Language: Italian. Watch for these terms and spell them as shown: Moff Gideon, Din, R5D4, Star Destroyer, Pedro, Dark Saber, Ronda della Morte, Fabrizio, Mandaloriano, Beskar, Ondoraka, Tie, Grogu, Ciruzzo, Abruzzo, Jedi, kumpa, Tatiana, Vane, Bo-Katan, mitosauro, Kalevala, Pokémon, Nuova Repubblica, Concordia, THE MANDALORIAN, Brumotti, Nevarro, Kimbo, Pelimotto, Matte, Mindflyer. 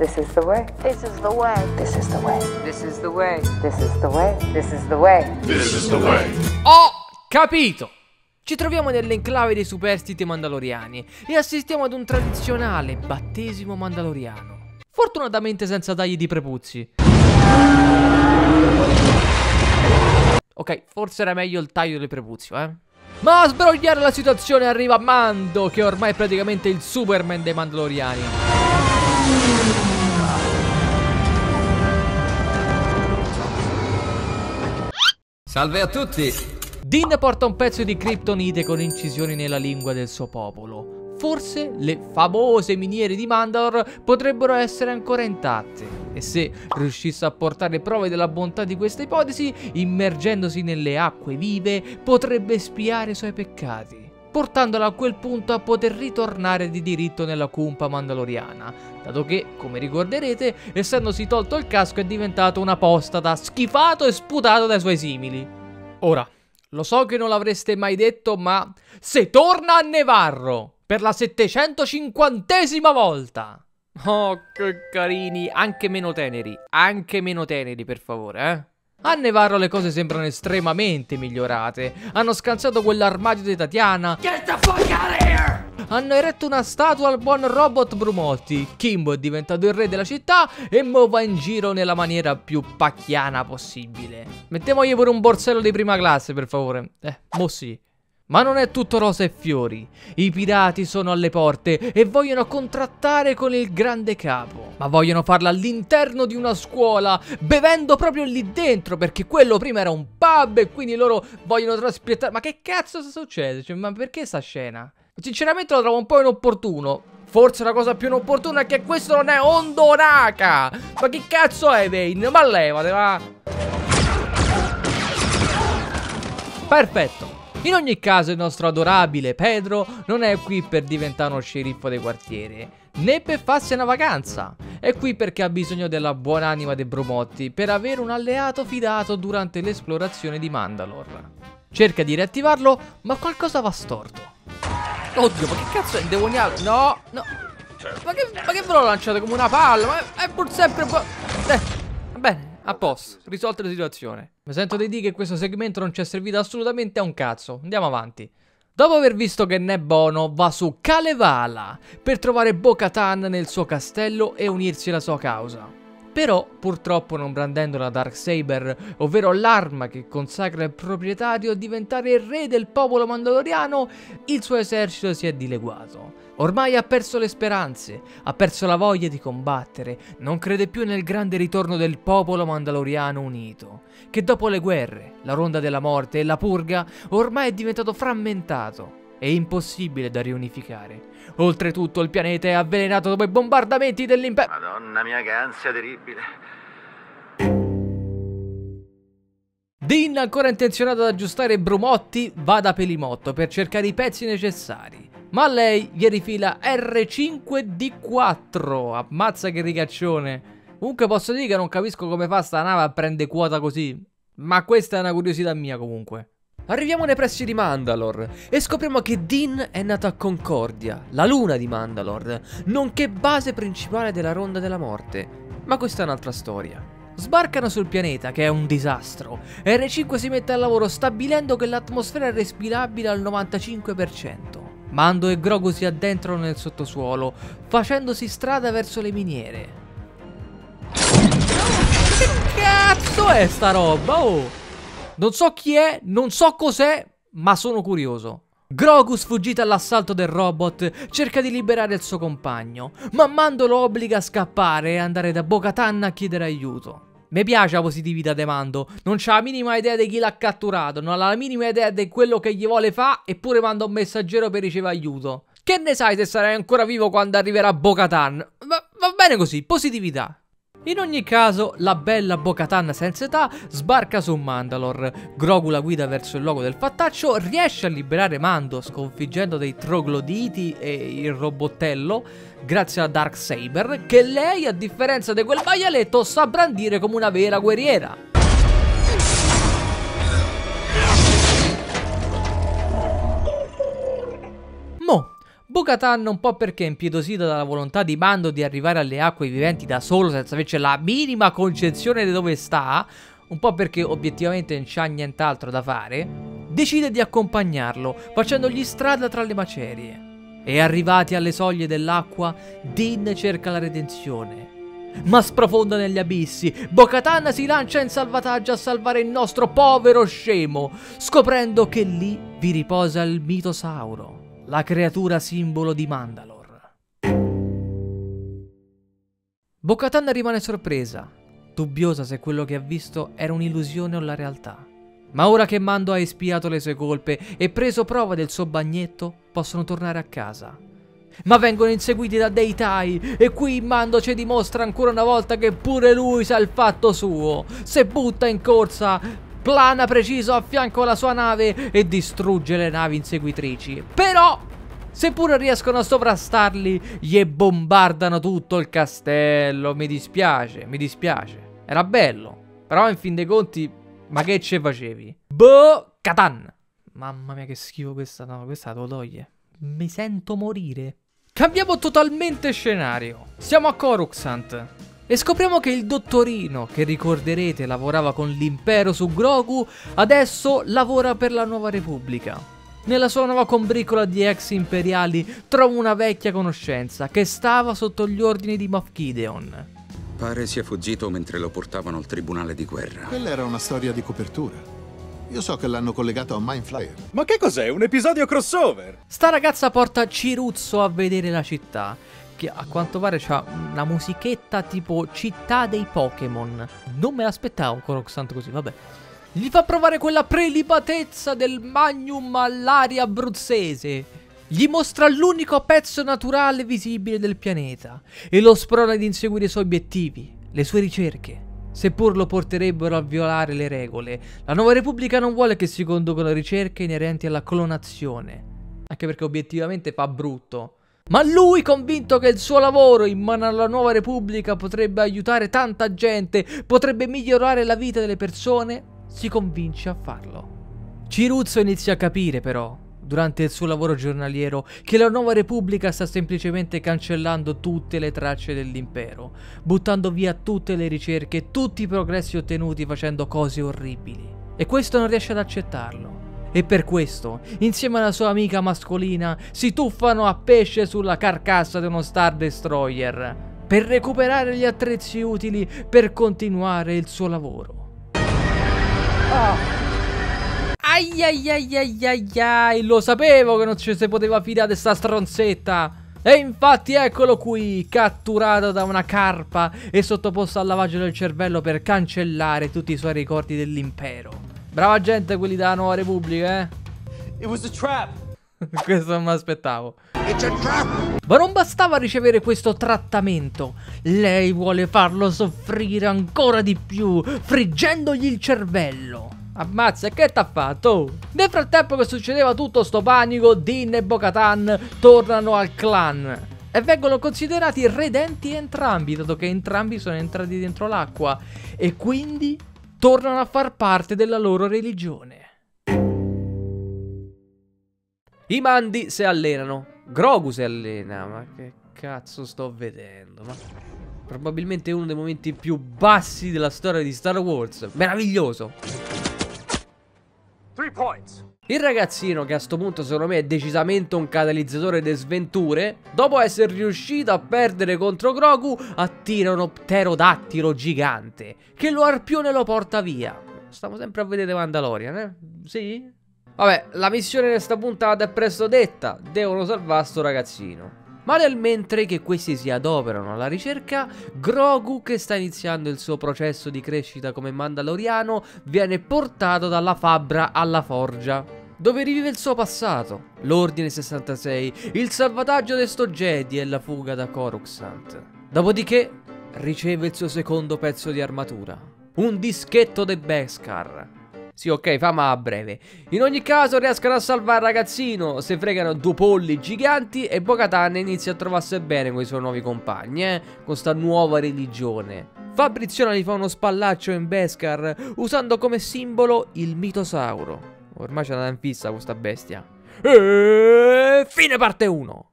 This is the way. This is the way. This is the way. This is the way. This is the way. This is the way. This is the way. Ho capito! Ci troviamo nell'enclave dei superstiti mandaloriani e assistiamo ad un tradizionale battesimo mandaloriano. Fortunatamente senza tagli di prepuzzi. Ok, forse era meglio il taglio delle prepuzzi, eh? Ma a sbrogliare la situazione arriva Mando, che ormai è praticamente il Superman dei mandaloriani. Salve a tutti! Din porta un pezzo di kryptonite con incisioni nella lingua del suo popolo. Forse le famose miniere di Mandalore potrebbero essere ancora intatte. E se riuscisse a portare prove della bontà di questa ipotesi, immergendosi nelle acque vive, potrebbe espiare i suoi peccati, portandola a quel punto a poter ritornare di diritto nella kumpa mandaloriana, dato che, come ricorderete, essendosi tolto il casco è diventato un apostata, schifato e sputato dai suoi simili. Ora, lo so che non l'avreste mai detto, ma se torna a Nevarro per la 750ª volta! Oh, che carini, anche meno teneri per favore, eh? A Nevarro le cose sembrano estremamente migliorate, hanno scansato quell'armadio di Tatiana, Get the fuck out of here! Hanno eretto una statua al buon robot Brumotti, Kimbo è diventato il re della città e Mo va in giro nella maniera più pacchiana possibile. Mettiamogli pure un borsello di prima classe per favore, Mo sì. Ma non è tutto rose e fiori, i pirati sono alle porte e vogliono contrattare con il grande capo, ma vogliono farlo all'interno di una scuola, bevendo proprio lì dentro, perché quello prima era un pub e quindi loro vogliono traspiattare. Ma che cazzo succede? Cioè, ma perché sta scena? Sinceramente lo trovo un po' inopportuno, forse la cosa più inopportuna è che questo non è Ondoraka! Ma che cazzo è Vane? Ma levate, va! Perfetto! In ogni caso il nostro adorabile Pedro non è qui per diventare uno sceriffo del quartiere, né per farsi una vacanza. È qui perché ha bisogno della buon'anima dei Brumotti per avere un alleato fidato durante l'esplorazione di Mandalore. Cerca di riattivarlo, ma qualcosa va storto. Oddio, ma che cazzo è demoniale? No, no. Ma che ve l'ho lanciato come una palla? Ma è pur sempre... va bene. A posto, risolta la situazione. Mi sento di dire che questo segmento non ci è servito assolutamente a un cazzo. Andiamo avanti. Dopo aver visto che n'è buono, va su Kalevala per trovare Bo-Katan nel suo castello e unirsi alla sua causa. Però, purtroppo non brandendo la Dark Saber, ovvero l'arma che consacra il proprietario a diventare il re del popolo mandaloriano, il suo esercito si è dileguato. Ormai ha perso le speranze, ha perso la voglia di combattere, non crede più nel grande ritorno del popolo mandaloriano unito, che dopo le guerre, la Ronda della Morte e la Purga ormai è diventato frammentato e impossibile da riunificare. Oltretutto il pianeta è avvelenato dopo i bombardamenti dell'impero... Madonna mia, che ansia terribile... Din, ancora intenzionato ad aggiustare Brumotti, va da Pelimotto per cercare i pezzi necessari. Ma lei gli rifila R5D4, ammazza che ricaccione. Comunque posso dire che non capisco come fa sta nave a prendere quota così, ma questa è una curiosità mia comunque. Arriviamo nei pressi di Mandalore e scopriamo che Din è nato a Concordia, la luna di Mandalore, nonché base principale della Ronda della Morte, ma questa è un'altra storia. Sbarcano sul pianeta, che è un disastro, e R5 si mette al lavoro stabilendo che l'atmosfera è respirabile al 95%. Mando e Grogu si addentrano nel sottosuolo, facendosi strada verso le miniere. Che cazzo è sta roba? Oh! Non so chi è, non so cos'è, ma sono curioso. Grogu, sfuggito all'assalto del robot, cerca di liberare il suo compagno, ma Mando lo obbliga a scappare e andare da Bo-Katan a chiedere aiuto. Mi piace la positività di Mando, non c'ha la minima idea di chi l'ha catturato, non ha la minima idea di quello che gli vuole fa, eppure manda un messaggero per ricevere aiuto. Che ne sai se sarai ancora vivo quando arriverà Bo-Katan? Va bene così, positività. In ogni caso, la bella Bo-Katan senza età sbarca su Mandalore, Grogu la guida verso il luogo del fattaccio, riesce a liberare Mando sconfiggendo dei trogloditi e il robottello, grazie alla Dark Saber, che lei, a differenza di quel maialetto, sa brandire come una vera guerriera. Mo Bo-Katan, un po' perché è impietosita dalla volontà di Mando di arrivare alle acque viventi da solo senza averci la minima concezione di dove sta, un po' perché obiettivamente non c'ha nient'altro da fare, decide di accompagnarlo facendogli strada tra le macerie. E arrivati alle soglie dell'acqua, Din cerca la redenzione, ma sprofonda negli abissi. Bo-Katan si lancia in salvataggio a salvare il nostro povero scemo, scoprendo che lì vi riposa il mitosauro, la creatura simbolo di Mandalore. Bo-Katan rimane sorpresa, dubbiosa se quello che ha visto era un'illusione o la realtà. Ma ora che Mando ha espiato le sue colpe e preso prova del suo bagnetto, possono tornare a casa. Ma vengono inseguiti da dei Tie, e qui Mando ci dimostra ancora una volta che pure lui sa il fatto suo. Se butta in corsa, plana preciso a fianco alla sua nave e distrugge le navi inseguitrici. Però, seppur riescono a sovrastarli, gli bombardano tutto il castello. Mi dispiace. Era bello, però in fin dei conti... ma che ce facevi? Bo-Katan! Mamma mia che schifo questa, no, questa te lo toglie. Mi sento morire. Cambiamo totalmente scenario. Siamo a Coruscant e scopriamo che il dottorino, che ricorderete lavorava con l'impero su Grogu, adesso lavora per la Nuova Repubblica. Nella sua nuova combriccola di ex imperiali trova una vecchia conoscenza che stava sotto gli ordini di Moff Gideon. Pare sia fuggito mentre lo portavano al tribunale di guerra. Quella era una storia di copertura. Io so che l'hanno collegato a Mindflyer. Ma che cos'è? Un episodio crossover? Sta ragazza porta Ciruzzo a vedere la città, che a quanto pare c'ha una musichetta tipo città dei Pokémon. Non me l'aspettavo Coruscant così, vabbè. Gli fa provare quella prelibatezza del magnum all'aria abruzzese. Gli mostra l'unico pezzo naturale visibile del pianeta e lo sprona ad inseguire i suoi obiettivi, le sue ricerche, seppur lo porterebbero a violare le regole. La Nuova Repubblica non vuole che si conducano ricerche inerenti alla clonazione, anche perché obiettivamente fa brutto. Ma lui, convinto che il suo lavoro in mano alla Nuova Repubblica potrebbe aiutare tanta gente, potrebbe migliorare la vita delle persone, si convince a farlo. Ciruzzo inizia a capire però, durante il suo lavoro giornaliero, che la Nuova Repubblica sta semplicemente cancellando tutte le tracce dell'impero, buttando via tutte le ricerche, tutti i progressi ottenuti facendo cose orribili. E questo non riesce ad accettarlo. E per questo, insieme alla sua amica mascolina, si tuffano a pesce sulla carcassa di uno Star Destroyer, per recuperare gli attrezzi utili per continuare il suo lavoro. Aiaiaiaiaiai, lo sapevo che non ci si poteva fidare di sta stronzetta. E infatti eccolo qui, catturato da una carpa e sottoposto al lavaggio del cervello per cancellare tutti i suoi ricordi dell'impero. Brava gente quelli della Nuova Repubblica, eh? It was a trap. Questo non mi aspettavo. Ma non bastava ricevere questo trattamento. Lei vuole farlo soffrire ancora di più, friggendogli il cervello. Ammazza, che t'ha fatto? Nel frattempo che succedeva tutto sto panico, Din e Bo-Katan tornano al clan e vengono considerati redenti entrambi, dato che entrambi sono entrati dentro l'acqua e quindi tornano a far parte della loro religione. I mandi si allenano, Grogu si allena, ma che cazzo sto vedendo? Ma... probabilmente uno dei momenti più bassi della storia di Star Wars. Meraviglioso! Il ragazzino, che a sto punto secondo me è decisamente un catalizzatore di sventure, dopo essere riuscito a perdere contro Grogu, attira uno pterodattilo gigante che lo arpione e lo porta via. Stiamo sempre a vedere Mandalorian, eh? Sì? Vabbè, la missione di sta puntata è presto detta, devono salvare sto ragazzino. Ma nel mentre che questi si adoperano alla ricerca, Grogu, che sta iniziando il suo processo di crescita come Mandaloriano, viene portato dalla fabbra alla forgia, dove rivive il suo passato, l'ordine 66, il salvataggio di sto Jedi e la fuga da Coruscant. Dopodiché riceve il suo secondo pezzo di armatura, un dischetto dei Beskar. Sì, ok, fama a breve. In ogni caso riescono a salvare il ragazzino, se fregano due polli giganti e Bo-Katan inizia a trovarsi bene con i suoi nuovi compagni, con sta nuova religione. Fabrizio gli fa uno spallaccio in Beskar, usando come simbolo il mitosauro. Ormai c'è andata in fissa questa bestia. E... fine parte 1.